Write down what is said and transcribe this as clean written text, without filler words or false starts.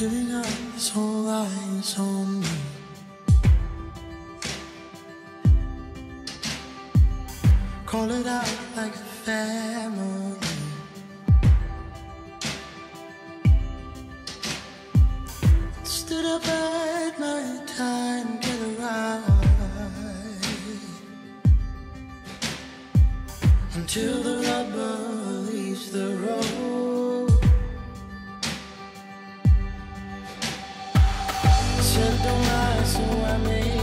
giving up this whole lies on me. Call it out like a family. Stood up at my time, get around until the rubber leaves the road. Said don't lie, so I made